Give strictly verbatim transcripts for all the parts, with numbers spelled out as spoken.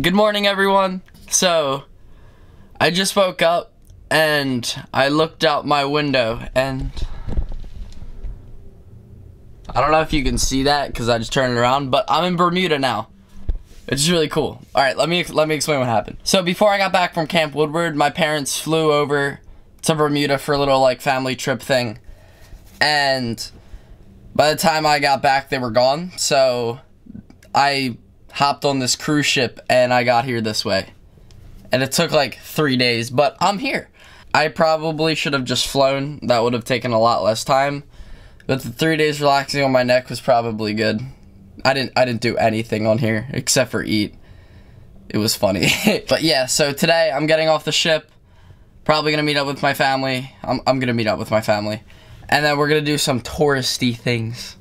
Good morning, everyone. So, I just woke up and I looked out my window and I don't know if you can see that because I just turned around, but I'm in Bermuda now. It's really cool. All right, let me let me explain what happened. So before I got back from Camp Woodward, my parents flew over to Bermuda for a little like family trip thing, and by the time I got back, they were gone. So I hopped on this cruise ship and I got here this way, and it took like three days, but I'm here. I probably should have just flown. That would have taken a lot less time, but the three days relaxing on my neck was probably good. I didn't I didn't do anything on here except for eat. It was funny. But yeah, so today I'm getting off the ship, probably gonna meet up with my family. I'm, I'm gonna meet up with my family, and then we're gonna do some touristy things,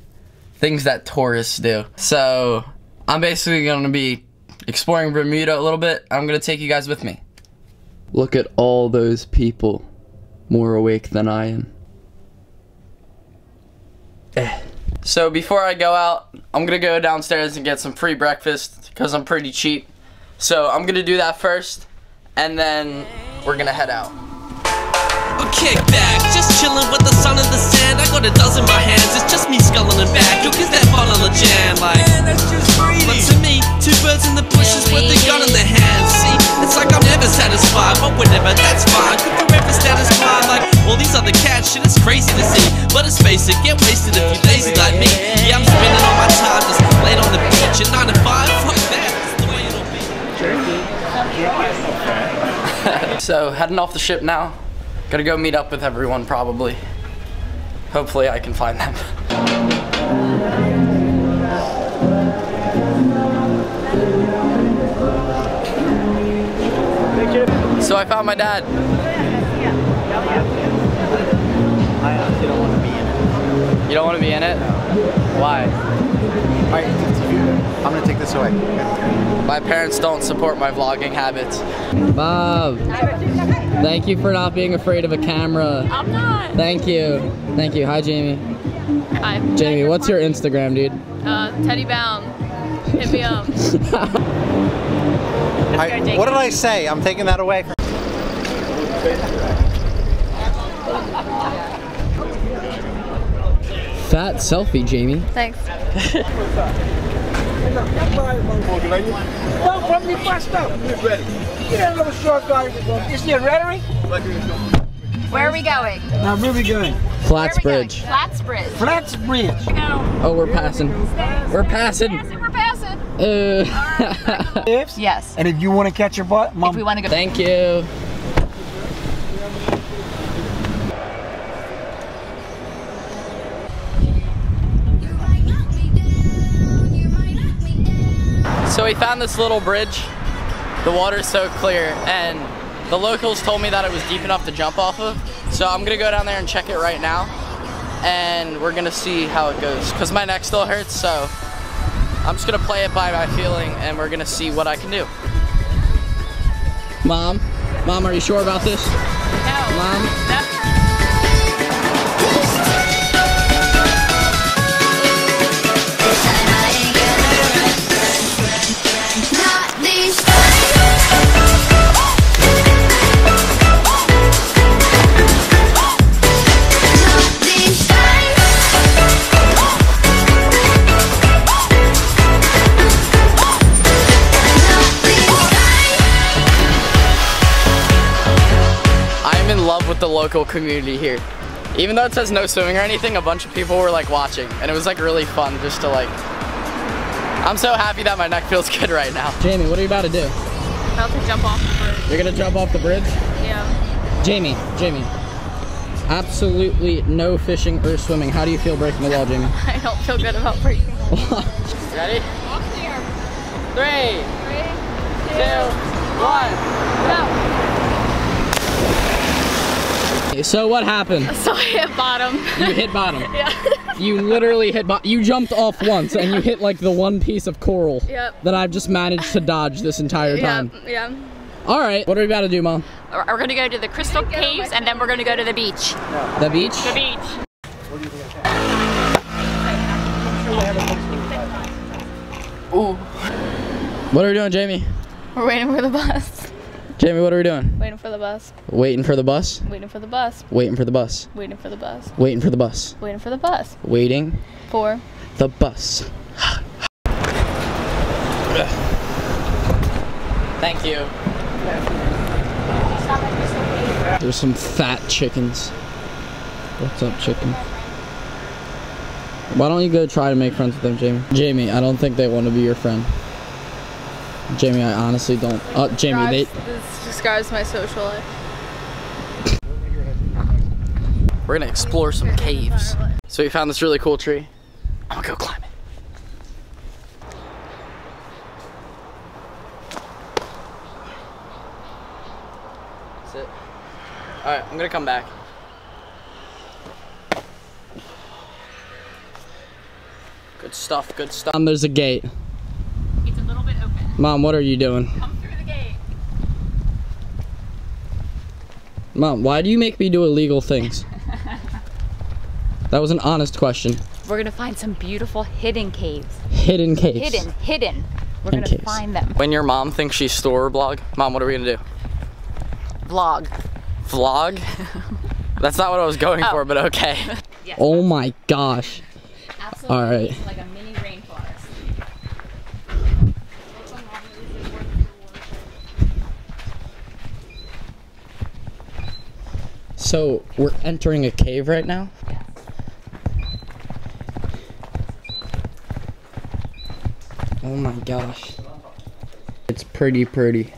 things that tourists do. So I'm basically going to be exploring Bermuda a little bit. I'm going to take you guys with me. Look at all those people, more awake than I am. So before I go out, I'm going to go downstairs and get some free breakfast because I'm pretty cheap. So I'm going to do that first, and then we're going to head out. Kick back, just chillin' with the sun and the sand. I got a dozen in my hands, it's just me scullin' and back. Yo, cause that bottle of jam, like, man, that's just greedy. But to me, two birds in the bushes with a gun in their hands. See, it's like I'm never satisfied, but whatever, that's fine. Could you ever satisfied, like, all these other cats, shit, it's crazy to see. But it's basic, get wasted if you lazy like me. Yeah, I'm spending all my time just laid on the beach at nine to five, fuck that, that's the way it'll be. So, heading off the ship now. Gotta go meet up with everyone, probably. Hopefully I can find them. So I found my dad. I honestly don't want to be in it. You don't want to be in it? Why? Alright, I'm gonna take this away. My parents don't support my vlogging habits. Bob! Thank you for not being afraid of a camera. I'm not. Thank you. Thank you. Hi, Jamie. Hi. Jamie, Hi, what's your Instagram, dude? Uh, Teddy Bound. Hit me up. I, what did I say? I'm taking that away. Fat selfie, Jamie. Thanks. Don't run me fast up. You that little short guy. You see a rhetoric? Where are we going? Now, where are we going? Flats Bridge. Going? Flats Bridge. Flats Bridge. Oh, we're passing. We're passing. We're passing. We're passing. Uh. Yes. And if you want to catch your butt, Mom. If we want to go. Thank you. So we found this little bridge. The water's so clear, and the locals told me that it was deep enough to jump off of. So I'm gonna go down there and check it right now, and we're gonna see how it goes. Cause my neck still hurts, so I'm just gonna play it by my feeling, and we're gonna see what I can do. Mom, Mom, are you sure about this? No. Mom. No. The local community here, even though it says no swimming or anything, a bunch of people were like watching, and it was like really fun just to like. I'm so happy that my neck feels good right now. Jamie, what are you about to do? About to jump off the bridge. You're gonna jump off the bridge? Yeah. Jamie, Jamie, absolutely no fishing or swimming. How do you feel breaking the law, Jamie? I don't feel good about breaking the law. Ready? Walk there. Three, Three two, two, one, go. So what happened? So I hit bottom. You hit bottom. Yeah. You literally hit bottom. You jumped off once and you hit like the one piece of coral yep. that I've just managed to dodge this entire time. Yeah, yeah. All right, what are we about to do, Mom? We're gonna go to the Crystal Caves and then we're gonna go to the beach. Yeah. The beach? The beach. What do you think? Ooh. What are we doing, Jamie? We're waiting for the bus. Jamie, what are we doing? Waiting for the bus. Waiting for the bus? Waiting for the bus. Waiting for the bus. Waiting for the bus. Waiting for the bus. Waiting for the bus. Waiting for the bus. Thank you. There's some fat chickens. What's up, chicken? Why don't you go try to make friends with them, Jamie? Jamie, I don't think they want to be your friend. Jamie, I honestly don't. Oh, Jamie, they... This describes my social life. We're gonna explore some caves. So we found this really cool tree. I'm gonna go climb it. That's it. Alright, I'm gonna come back. Good stuff, good stuff. Um, there's a gate. It's a little bit open. Mom, what are you doing? Come through the gate. Mom, why do you make me do illegal things? That was an honest question. We're gonna find some beautiful hidden caves. Hidden caves. Hidden, hidden. We're hidden gonna caves. find them. When your mom thinks she's store or blog, Mom, what are we gonna do? Vlog. Vlog? That's not what I was going oh. for, but okay. Yes. Oh my gosh. Absolutely. All right. Like a mini rainforest. So we're entering a cave right now. Yeah. Oh my gosh. It's pretty pretty.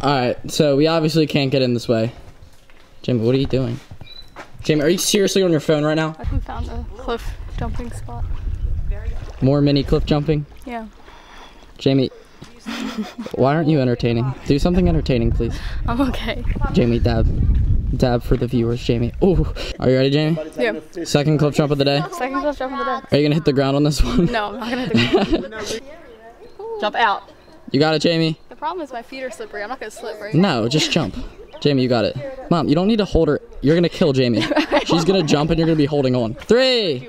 All right, so we obviously can't get in this way. Jim, what are you doing? Jamie, are you seriously on your phone right now? I haven't found a cliff jumping spot. More mini cliff jumping? Yeah. Jamie, why aren't you entertaining? Do something entertaining, please. I'm okay. Jamie, dab. Dab for the viewers, Jamie. Ooh. Are you ready, Jamie? Yeah. Second cliff jump of the day? Second cliff jump of the day. Are you going to hit the ground on this one? No, I'm not going to hit the ground. Jump out. You got it, Jamie. The problem is my feet are slippery. I'm not going to slip right now. No, just jump. Jamie, you got it. Mom, you don't need to hold her. You're gonna kill Jamie. She's gonna jump and you're gonna be holding on. Three,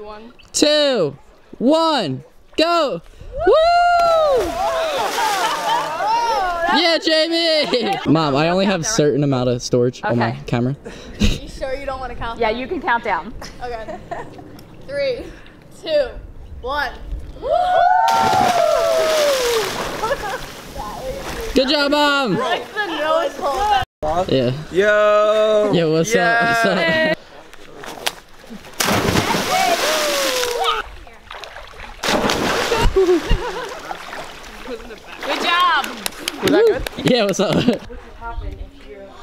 two, one, go! Woo! Yeah, Jamie! Mom, I only have certain amount of storage okay. on my camera. You sure you don't want to count? Yeah, you can count down. Okay. Three, two, one. Woo! Good job, Mom! Like the nose hole. Yeah. Yo! Yo, what's yeah. up? What's up? Hey. Good job! Was that good? Yeah, what's up? What would happen if you're like...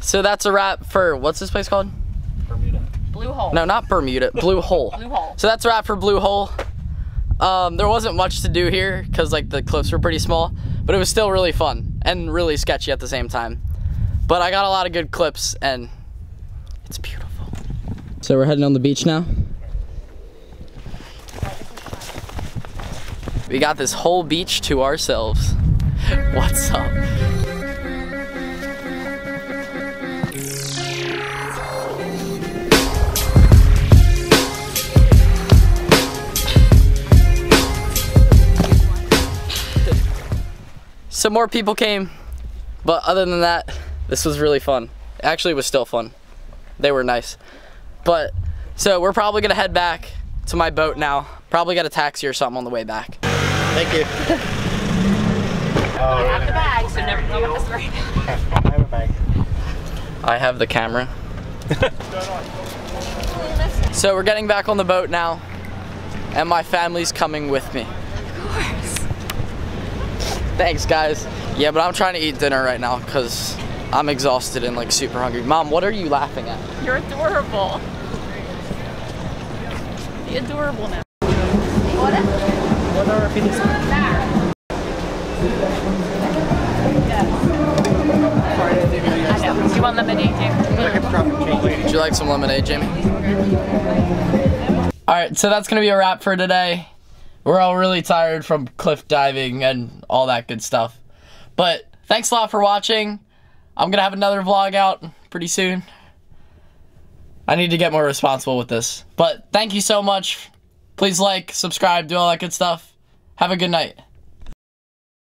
So that's a wrap for, what's this place called? Bermuda. Blue Hole. No, not Bermuda, Blue Hole. Blue Hole. So that's a wrap for Blue Hole. Um, there wasn't much to do here because like the cliffs were pretty small, but it was still really fun and really sketchy at the same time. But I got a lot of good clips and it's beautiful. So we're heading on the beach now. We got this whole beach to ourselves. What's up? So more people came, but other than that, this was really fun. Actually, it was still fun. They were nice. But, so we're probably gonna head back to my boat now. Probably got a taxi or something on the way back. Thank you. I have the bag, so never know what this right now. I have a bag. I have the camera. So we're getting back on the boat now, and my family's coming with me. Thanks, guys. Yeah, but I'm trying to eat dinner right now because I'm exhausted and like super hungry. Mom, what are you laughing at? You're adorable. Be adorable now. I know. Do you want lemonade, Jamie? Would you like some lemonade, Jamie? All right, so that's gonna be a wrap for today. We're all really tired from cliff diving and all that good stuff. But thanks a lot for watching. I'm gonna have another vlog out pretty soon. I need to get more responsible with this. But thank you so much. Please like, subscribe, do all that good stuff. Have a good night.